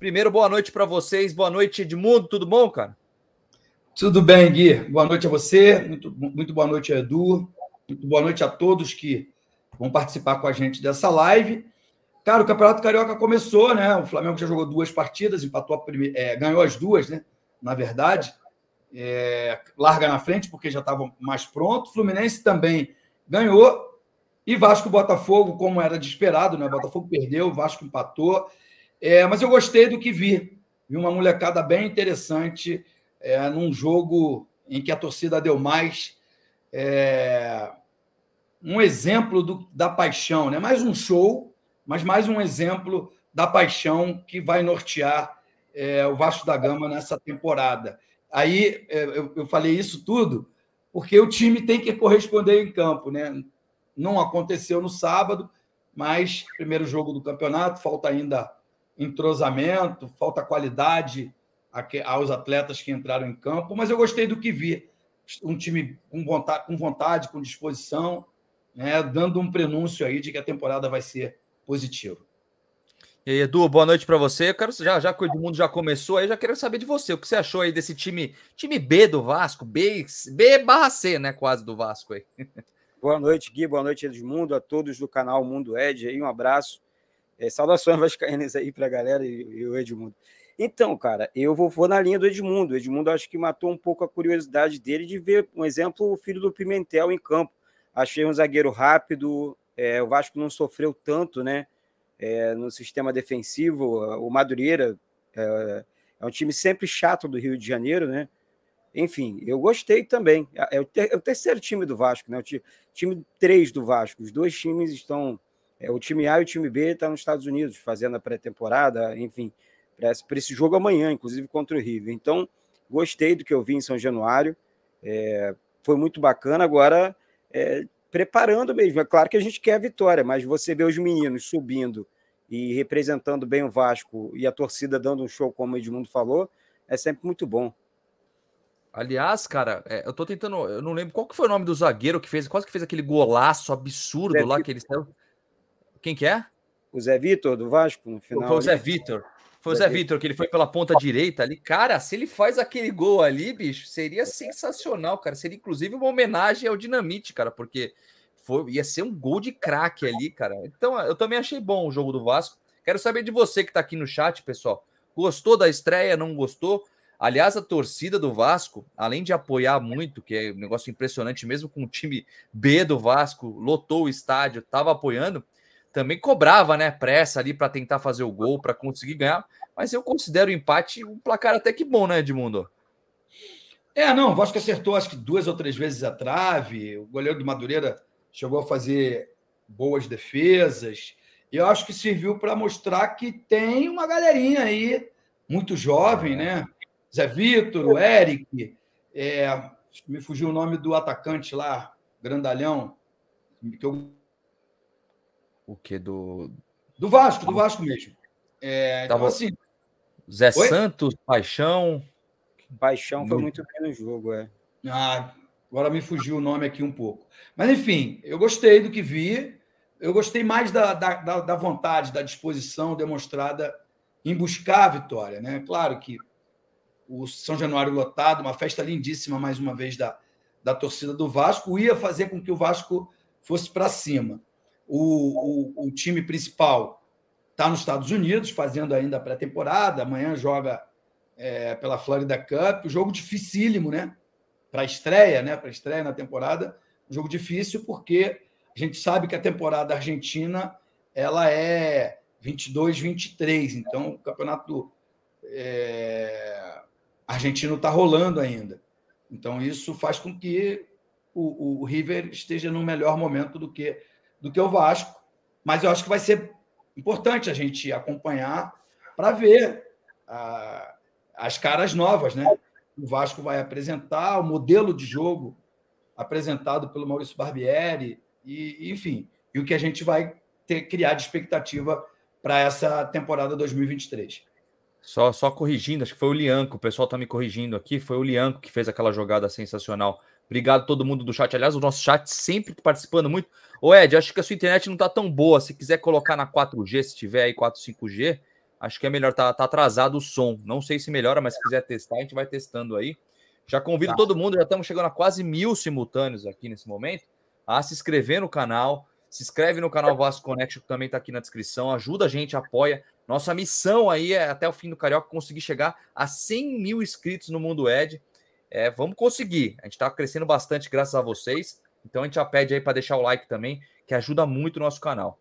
Primeiro, boa noite para vocês. Boa noite, Edmundo. Tudo bom, cara? Tudo bem, Gui. Boa noite a você. Muito boa noite, Edu. Muito boa noite a todos que vão participar com a gente dessa live. Cara, o Campeonato Carioca começou, né? O Flamengo já jogou duas partidas, empatou a primeira, ganhou as duas, né? Na verdade, larga na frente porque já estava mais pronto. Fluminense também ganhou. E Vasco e Botafogo, como era de esperado, né? Botafogo perdeu, o Vasco empatou. Mas eu gostei do que vi. Vi uma molecada bem interessante num jogo em que a torcida deu mais. Um exemplo da paixão, né? Mais um show, mas mais um exemplo da paixão que vai nortear o Vasco da Gama nessa temporada. Aí eu falei isso tudo porque o time tem que corresponder em campo, né? Não aconteceu no sábado, mas primeiro jogo do campeonato, falta ainda entrosamento, falta qualidade aos atletas que entraram em campo, mas eu gostei do que vi. Um time com vontade, com disposição, né? Dando um prenúncio aí de que a temporada vai ser positiva. E aí, Edu, boa noite para você. Eu quero, já que o Edmundo já começou, aí eu já quero saber de você. O que você achou aí desse time B do Vasco? B/C, né? Quase do Vasco aí. Boa noite, Gui. Boa noite, Edmundo. A todos do canal Mundo Ed. Aí, um abraço. Saudações vascaínas aí para a galera e o Edmundo. Então, cara, eu vou na linha do Edmundo. O Edmundo acho que matou um pouco a curiosidade dele de ver, por exemplo, o filho do Pimentel em campo. Achei um zagueiro rápido, o Vasco não sofreu tanto, né? No sistema defensivo, o Madureira é um time sempre chato do Rio de Janeiro, né? Enfim, eu gostei também. É o terceiro time do Vasco, né? O time 3 do Vasco. Os dois times estão... o time A e o time B estão nos Estados Unidos, fazendo a pré-temporada, enfim... para esse jogo amanhã, inclusive contra o River. Então, gostei do que eu vi em São Januário, foi muito bacana, agora preparando mesmo. É claro que a gente quer a vitória, mas você vê os meninos subindo e representando bem o Vasco e a torcida dando um show, como o Edmundo falou, é sempre muito bom. Aliás, cara, eu não lembro qual que foi o nome do zagueiro que fez, quase que fez aquele golaço absurdo Zé lá Vitor. Que ele saiu. Quem que é? O Zé Vitor do Vasco, no final. Foi o Zé Vitor. Foi o Zé Vitor, que ele foi pela ponta direita ali. Cara, se ele faz aquele gol ali, bicho, seria sensacional, cara. Seria, inclusive, uma homenagem ao Dinamite, cara, porque ia ser um gol de craque ali, cara. Então, eu também achei bom o jogo do Vasco. Quero saber de você que tá aqui no chat, pessoal. Gostou da estreia? Não gostou? Aliás, a torcida do Vasco, além de apoiar muito, que é um negócio impressionante mesmo, com o time B do Vasco, lotou o estádio, tava apoiando, também cobrava, né, pressa ali para tentar fazer o gol, para conseguir ganhar, mas eu considero o empate um placar até que bom, né, Edmundo? Não, o Vasco acertou acho que 2 ou 3 vezes a trave, o goleiro do Madureira chegou a fazer boas defesas, e eu acho que serviu para mostrar que tem uma galerinha aí, muito jovem, né, Zé Vitor, o Eric, me fugiu o nome do atacante lá, Grandalhão, que eu... O que do Vasco, do Vasco mesmo. Então, assim... Zé Oi? Santos, Paixão... Paixão foi muito bem no jogo, agora me fugiu o nome aqui um pouco. Mas, enfim, eu gostei do que vi. Eu gostei mais da vontade, da disposição demonstrada em buscar a vitória, né? Claro que o São Januário lotado, uma festa lindíssima, mais uma vez, da torcida do Vasco, ia fazer com que o Vasco fosse para cima. O time principal está nos Estados Unidos, fazendo ainda a pré-temporada. Amanhã joga pela Florida Cup. Um jogo dificílimo, né? Para a estreia, né? Para a estreia na temporada. Um jogo difícil porque a gente sabe que a temporada argentina ela é 22, 23. Então, o campeonato argentino está rolando ainda. Então, isso faz com que o River esteja no melhor momento do que o Vasco, mas eu acho que vai ser importante a gente acompanhar para ver as caras novas, né? O Vasco vai apresentar o modelo de jogo apresentado pelo Maurício Barbieri, e o que a gente vai criar de expectativa para essa temporada 2023. Só corrigindo, acho que foi o Lianco, o pessoal está me corrigindo aqui, foi o Lianco que fez aquela jogada sensacional. Obrigado a todo mundo do chat. Aliás, o nosso chat sempre participando muito. Ô, Ed, acho que a sua internet não tá tão boa. Se quiser colocar na 4G, se tiver aí 4, 5G, Acho que é melhor, tá atrasado o som. Não sei se melhora, mas se quiser testar, a gente vai testando aí. Já convido todo mundo, já estamos chegando a quase 1000 simultâneos aqui nesse momento, a se inscrever no canal. Se inscreve no canal Vasco Connect, que também está aqui na descrição. Ajuda a gente, apoia. Nossa missão aí é, até o fim do Carioca, conseguir chegar a 100.000 inscritos no Mundo Ed. É, vamos conseguir. A gente está crescendo bastante graças a vocês. Então a gente já pede aí para deixar o like também, que ajuda muito o nosso canal.